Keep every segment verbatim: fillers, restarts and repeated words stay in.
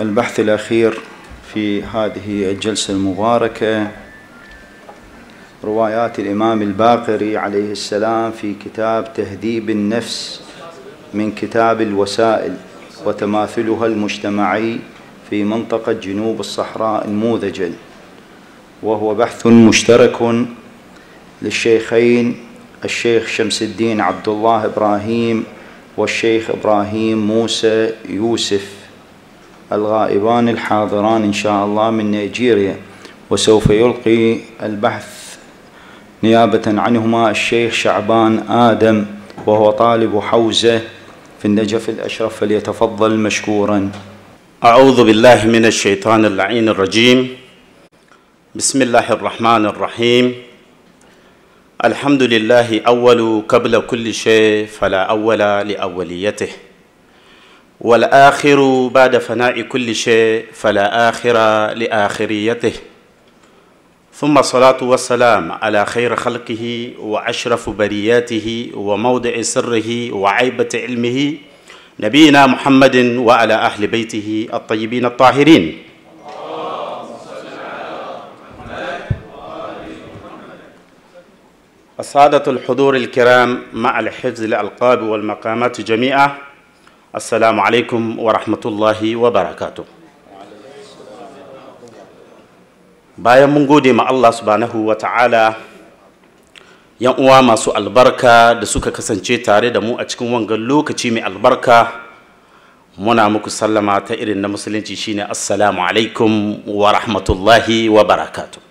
البحث الأخير في هذه الجلسة المباركة روايات الإمام الباقر عليه السلام في كتاب تهذيب النفس من كتاب الوسائل وتماثلها المجتمعي في منطقة جنوب الصحراء النموذجة، وهو بحث مشترك للشيخين الشيخ شمس الدين عبد الله إبراهيم والشيخ إبراهيم موسى يوسف الغائبان الحاضران إن شاء الله من نيجيريا، وسوف يلقي البحث نيابة عنهما الشيخ شعبان آدم وهو طالب حوزة في النجف الأشرف، فليتفضل مشكورا. أعوذ بالله من الشيطان اللعين الرجيم، بسم الله الرحمن الرحيم، الحمد لله أول قبل كل شيء فلا أول لأوليته، والآخر بعد فناء كل شيء فلا آخر لآخريته، ثم الصلاة والسلام على خير خلقه وأشرف برياته وموضع سره وعيبة علمه نبينا محمد وعلى أهل بيته الطيبين الطاهرين. السادة الحضور الكرام مع الحفظ للألقاب والمقامات جميعا، السلام عليكم ورحمة الله وبركاته. Bayan mun gode ma Allah subhanahu wa ta'ala, yan uwa masu albarka da suka kasance tare da mu a cikin wangan lokaci mai albarka, muna muku sallama ta irin na musulunci, shine assalamu alaikum wa rahmatullahi wa barakatuh.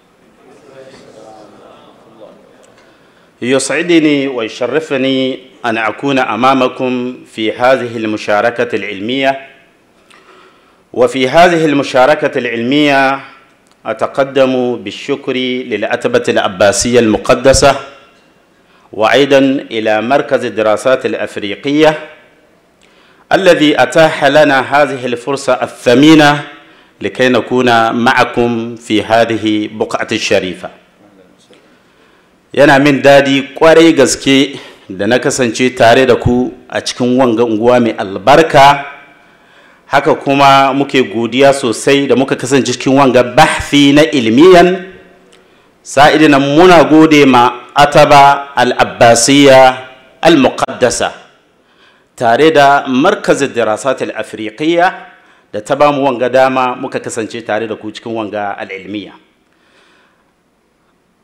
يسعدني ويشرفني أن أكون أمامكم في هذه المشاركة العلمية، وفي هذه المشاركة العلمية أتقدم بالشكر للأتبة العباسية المقدسة، وأيضا إلى مركز الدراسات الأفريقية الذي أتاح لنا هذه الفرصة الثمينة لكي نكون معكم في هذه بقعة الشريفة. yana min dadi kwarai gaske da na kasance tare da ku a cikin wanga unguwa mai albarka, haka kuma muke godiya sosai da muka kasance cikin wanga bahfi na ilmiyan. sa'idina muna gode ma ataba al-abbasiyya al-muqaddasa tare da markaz ad-dirasat al-afriqiyya da ta bamu wanga dama muka kasance tare da ku cikin wanga al-ilmiya.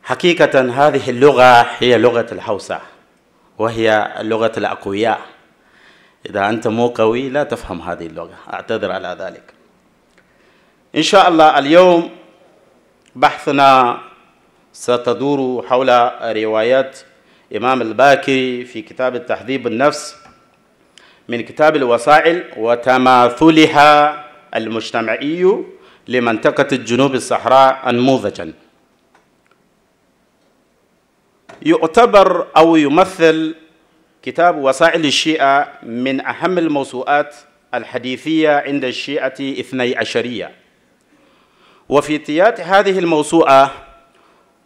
حقيقة هذه اللغة هي لغة الحوسة، وهي لغة الأقوياء. إذا أنت مو قوي لا تفهم هذه اللغة، أعتذر على ذلك. إن شاء الله اليوم بحثنا ستدور حول روايات إمام الباقر في كتاب تهذيب النفس من كتاب الوسائل وتماثلها المجتمعي لمنطقة الجنوب الصحراء نموذجا. يعتبر أو يمثل كتاب وسائل الشيعة من أهم الموسوعات الحديثية عند الشيعة الاثني عشرية، وفي تيات هذه الموسوعة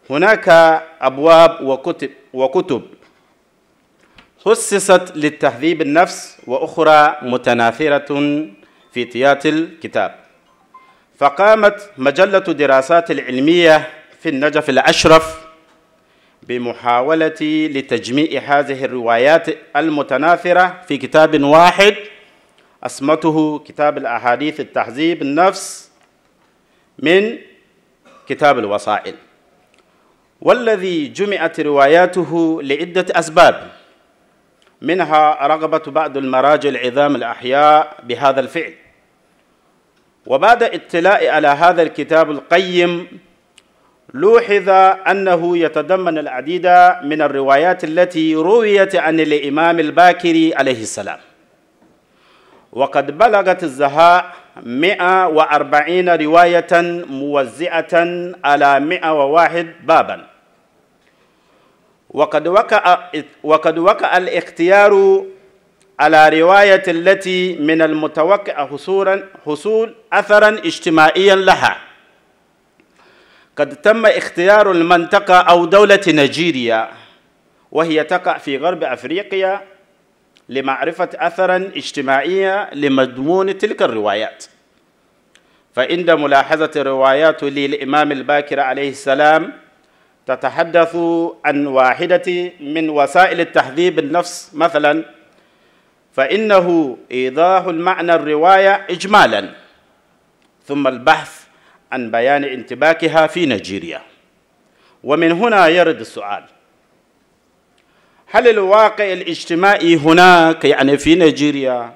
هناك أبواب وكتب, وكتب خصصت للتهذيب النفس وأخرى متناثرة في تيات الكتاب. فقامت مجلة دراسات العلمية في النجف الأشرف بمحاولة لتجميع هذه الروايات المتناثرة في كتاب واحد اسمته كتاب الأحاديث تهذيب النفس من كتاب الوسائل، والذي جمعت رواياته لعدة أسباب، منها رغبة بعض المراجع العظام الأحياء بهذا الفعل. وبعد اطلاع على هذا الكتاب القيم لوحظ أنه يتضمن العديد من الروايات التي رويت عن الإمام الباقر عليه السلام، وقد بلغت الزهاء مئة وأربعين رواية موزعة على مئة وواحد بابا. وقد وقع, وقد وقع الاختيار على رواية التي من المتوقع حصول أثرا اجتماعيا لها. قد تم اختيار المنطقة أو دولة نيجيريا، وهي تقع في غرب أفريقيا، لمعرفة أثراً اجتماعياً لمضمون تلك الروايات، فإن ملاحظة الروايات للإمام الباقر عليه السلام تتحدث عن واحدة من وسائل التهذيب النفس مثلا، فإنه إيضاح المعنى الرواية إجمالا ثم البحث عن بيان انتباكها في نيجيريا. ومن هنا يرد السؤال: هل الواقع الاجتماعي هناك يعني في نيجيريا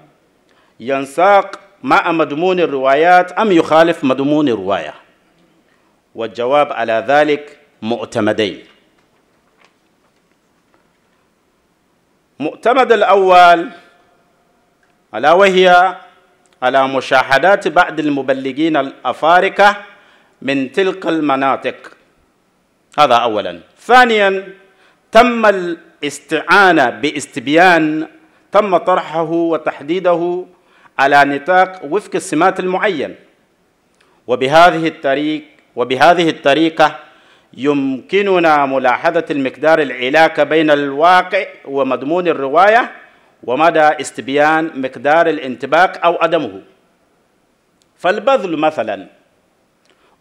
ينساق مع مضمون الروايات أم يخالف مضمون الرواية؟ والجواب على ذلك مؤتمدين. مؤتمد الأول ألا وهي على مشاهدات بعض المبلغين الأفارقة من تلك المناطق، هذا أولا. ثانيا، تم الاستعانة باستبيان تم طرحه وتحديده على نطاق وفق السمات المعين، وبهذه الطريق وبهذه الطريقة يمكننا ملاحظة المقدار العلاقة بين الواقع ومضمون الرواية ومدى استبيان مقدار الانطباق أو عدمه. فالبذل مثلا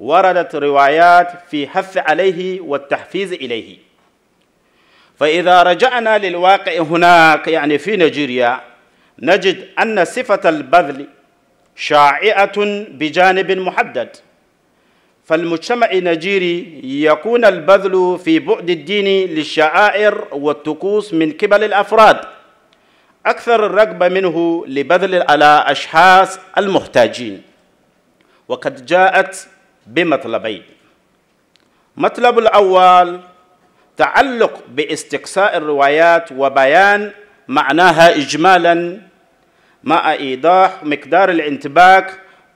وردت روايات في حث عليه والتحفيز إليه، فإذا رجعنا للواقع هناك يعني في نيجيريا نجد أن صفة البذل شائعة بجانب محدد. فالمجتمع النيجيري يكون البذل في بعد الديني للشعائر والطقوس من قبل الأفراد أكثر الرغبة منه لبذل على أشخاص المحتاجين. وقد جاءت بمطلبين: مطلب الأول تعلق باستقصاء الروايات وبيان معناها إجمالا مع إيضاح مقدار الانطباق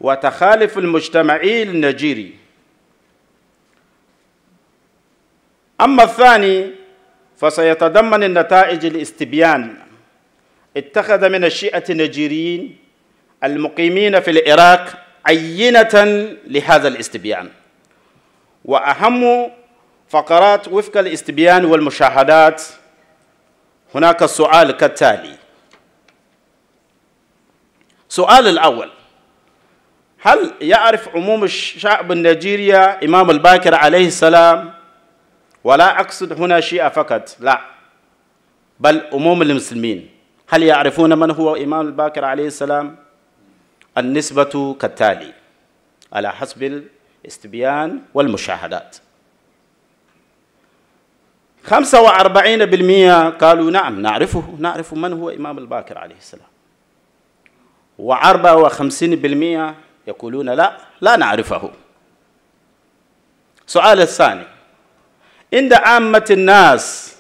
وتخالف المجتمعي النيجيري. أما الثاني فسيتضمن النتائج الاستبيان اتخذ من الشيعة النيجيريين المقيمين في العراق عينة لهذا الاستبيان، وأهم فقرات وفق الاستبيان والمشاهدات. هناك السؤال كالتالي: سؤال الأول، هل يعرف عموم الشعب النيجيري إمام الباقر عليه السلام؟ ولا أقصد هنا شيعة فقط، لا، بل عموم المسلمين هل يعرفون من هو إمام الباقر عليه السلام؟ النسبة كالتالي على حسب الاستبيان والمشاهدات: خمسة وأربعين بالمئة قالوا نعم نعرفه، نعرف من هو إمام الباقر عليه السلام، وأربعة وخمسين بالمئة يقولون لا لا نعرفه. سؤال الثاني: عند عامة الناس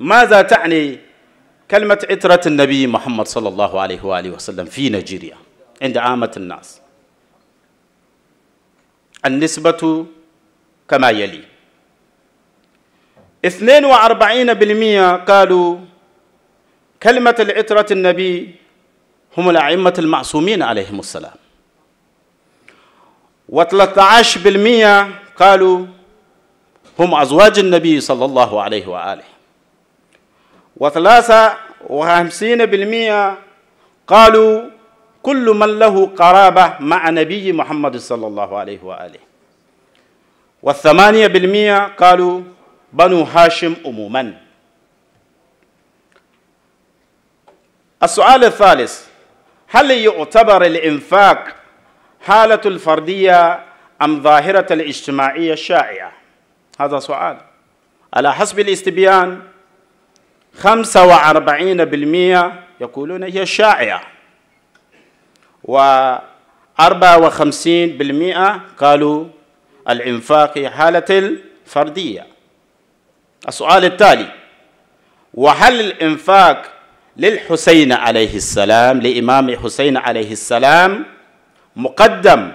ماذا تعني كلمة إترة النبي محمد صلى الله عليه وآله وسلم في نيجيريا عند عامة الناس؟ النسبة كما يلي: اثنين وأربعين بالمئة قالوا كلمة الإترة النبي هم الأئمة المعصومين عليهم السلام، وثلاثة عشر بالمئة قالوا هم أزواج النبي صلى الله عليه وآله، وثلاثة وخمسين بالمئة قالوا كل من له قرابة مع نبي محمد صلى الله عليه وآله، والثمانية بالمئة قالوا بنو هاشم عموما. السؤال الثالث: هل يعتبر الإنفاق حالة الفردية أم ظاهرة الاجتماعية الشائعة؟ هذا سؤال. على حسب الاستبيان خمسة وأربعين بالمئة يقولون هي شائعة، وأربعة وخمسين بالمئة قالوا الإنفاق حالة الفردية. السؤال التالي: وهل الإنفاق للحسين عليه السلام لإمام حسين عليه السلام مقدم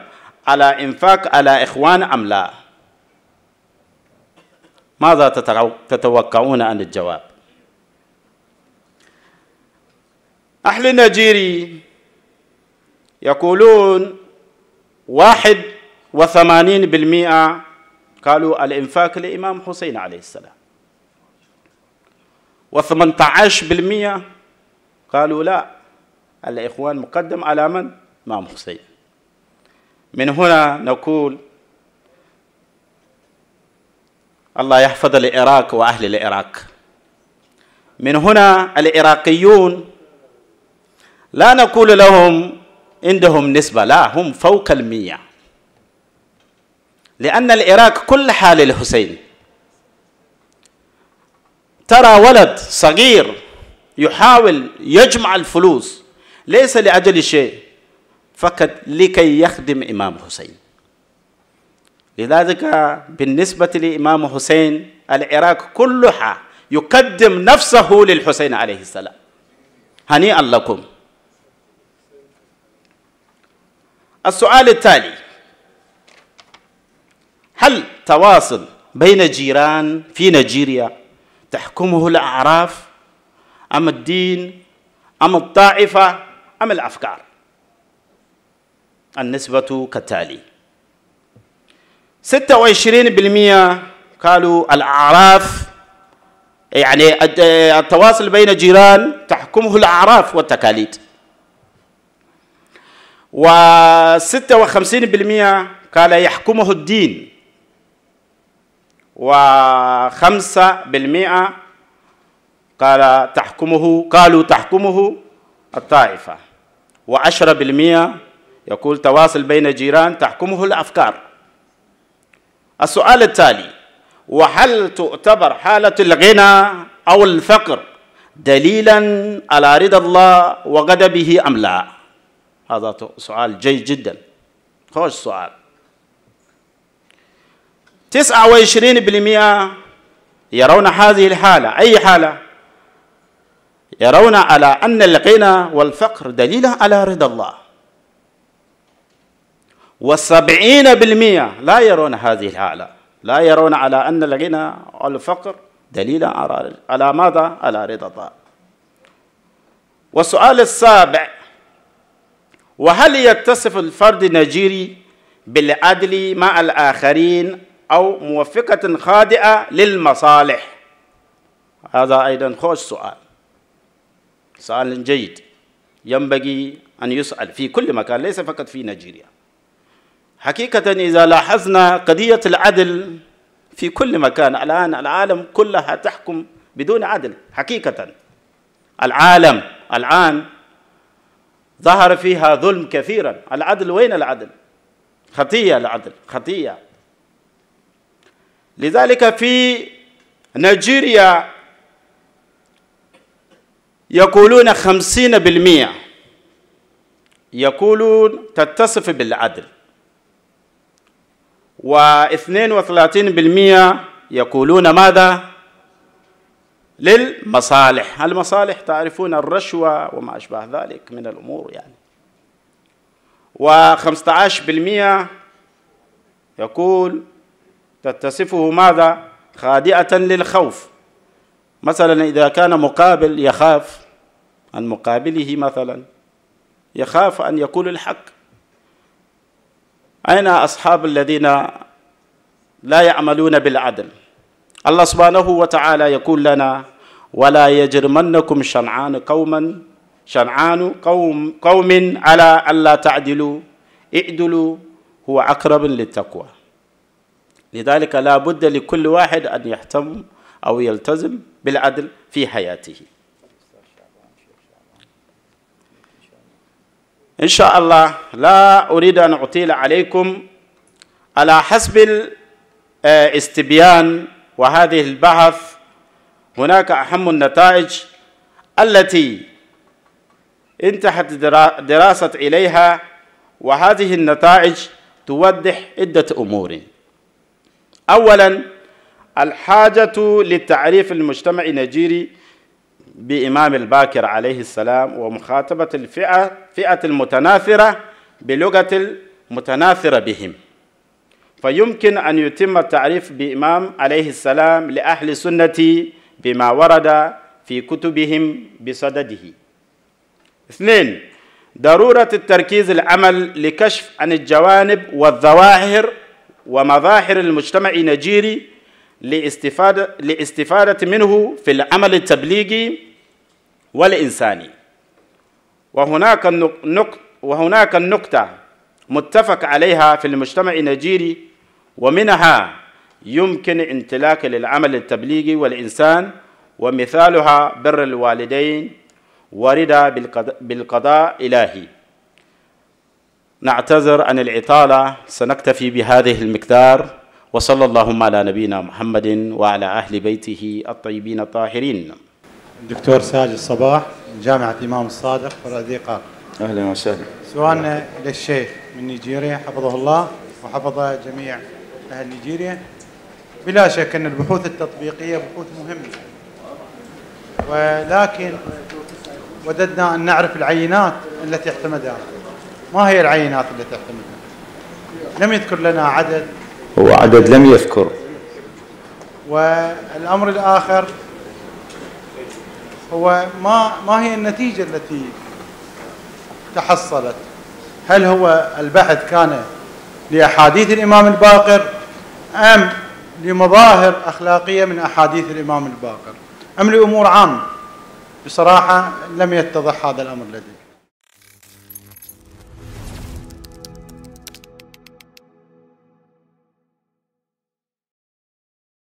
على إنفاق على إخوان أم لا؟ ماذا تتوقعون عن الجواب؟ أهل نيجيري يقولون واحد وثمانين بالمئة قالوا الإنفاق لإمام حسين عليه السلام، وثمانية عشر بالمئة قالوا لا الإخوان مقدم على من؟ إمام حسين. من هنا نقول الله يحفظ العراق وأهل العراق. من هنا العراقيون لا نقول لهم عندهم نسبة، لا، هم فوق المية، لأن العراق كل حال الحسين. ترى ولد صغير يحاول يجمع الفلوس ليس لأجل شيء، فقط لكي يخدم إمام حسين. لذلك بالنسبة لإمام حسين العراق كلها يقدم نفسه للحسين عليه السلام. هنيئا لكم. السؤال التالي: هل تواصل بين جيران في نيجيريا تحكمه الأعراف أم الدين أم الطائفة أم الأفكار؟ النسبة كالتالي: ستة وعشرين بالمئة قالوا الأعراف، يعني التواصل بين جيران تحكمه الأعراف والتقاليد، وستة وخمسين بالمئة قال يحكمه الدين، وخمسة بالمئة قال تحكمه قالوا تحكمه الطائفة، وعشرة بالمئة يقول تواصل بين جيران تحكمه الأفكار. السؤال التالي: وهل تعتبر حالة الغنى أو الفقر دليلا على رضا الله وغضبه أم لا؟ هذا سؤال جيد جدا، خوش سؤال. تسعة وعشرين بالمئة يرون هذه الحالة، أي حالة؟ يرون على أن الغنى والفقر دليل على رضا الله. والسبعين بالمئة لا يرون هذه الحالة، لا يرون على أن الغنى والفقر دليل على ماذا؟ على رضا الله. والسؤال السابع: وهل يتصف الفرد النيجيري بالعدل مع الآخرين أو موافقة خاطئة للمصالح؟ هذا أيضا خوش سؤال، سؤال جيد ينبغي أن يسأل في كل مكان، ليس فقط في نيجيريا. حقيقة إذا لاحظنا قضية العدل في كل مكان الآن، العالم كلها تحكم بدون عدل. حقيقة العالم الآن ظهر فيها ظلم كثيرا. العدل، وين العدل؟ خطيئة، العدل خطيئة. لذلك في نيجيريا يقولون خمسين بالمئة يقولون تتصف بالعدل، واثنين وثلاثين بالمئة يقولون ماذا؟ للمصالح. المصالح تعرفون الرشوة وما أشبه ذلك من الأمور يعني. وخمسة عشر بالمئة يقول تتصفه ماذا؟ خادعة للخوف. مثلا إذا كان مقابل يخاف عن مقابله، مثلا يخاف أن يقول الحق. أين أصحاب الذين لا يعملون بالعدل؟ الله سبحانه وتعالى يقول لنا: ولا يجرمنكم شنعان قوما شنعان قوم قوم على ألا تعدلوا اعدلوا هو أقرب للتقوى. لذلك لا بد لكل واحد أن يهتم أو يلتزم بالعدل في حياته. إن شاء الله لا أريد أن أطيل عليكم. على حسب الاستبيان وهذه البحث هناك أهم النتائج التي انتهت دراسة إليها، وهذه النتائج توضح عدة أمور. أولا، الحاجة للتعريف المجتمع النيجيري بإمام الباقر عليه السلام ومخاطبة الفئة فئة المتناثرة بلغة المتناثرة بهم، فيمكن أن يتم التعريف بإمام عليه السلام لأهل السنة بما ورد في كتبهم بصدده. اثنين، ضرورة التركيز العمل لكشف عن الجوانب والظواهر ومظاهر المجتمع النيجيري لاستفادة لاستفادة منه في العمل التبليغي والإنساني. وهناك النقطة وهناك النقطة متفق عليها في المجتمع النيجيري، ومنها يمكن امتلاك للعمل التبليغي والإنسان، ومثالها بر الوالدين ورضا بالقضاء الإلهي. نعتذر عن العطالة، سنكتفي بهذه المقدار، وصلى اللهم على نبينا محمد وعلى أهل بيته الطيبين الطاهرين. الدكتور ساج الصباح، جامعة إمام الصادق والأذقة. أهلا وسهلا. سؤالنا للشيخ من نيجيريا حفظه الله وحفظ جميع أهل نيجيريا. بلا شك أن البحوث التطبيقية بحوث مهمة، ولكن وددنا أن نعرف العينات التي اعتمدها. ما هي العينات التي اعتمدها؟ لم يذكر لنا عدد. هو عدد لم يذكر. والأمر الآخر هو ما ما هي النتيجة التي تحصلت؟ هل هو البحث كان لأحاديث الإمام الباقر أم لمظاهر أخلاقية من أحاديث الإمام الباقر أم لأمور عامة؟ بصراحة لم يتضح هذا الأمر لدي.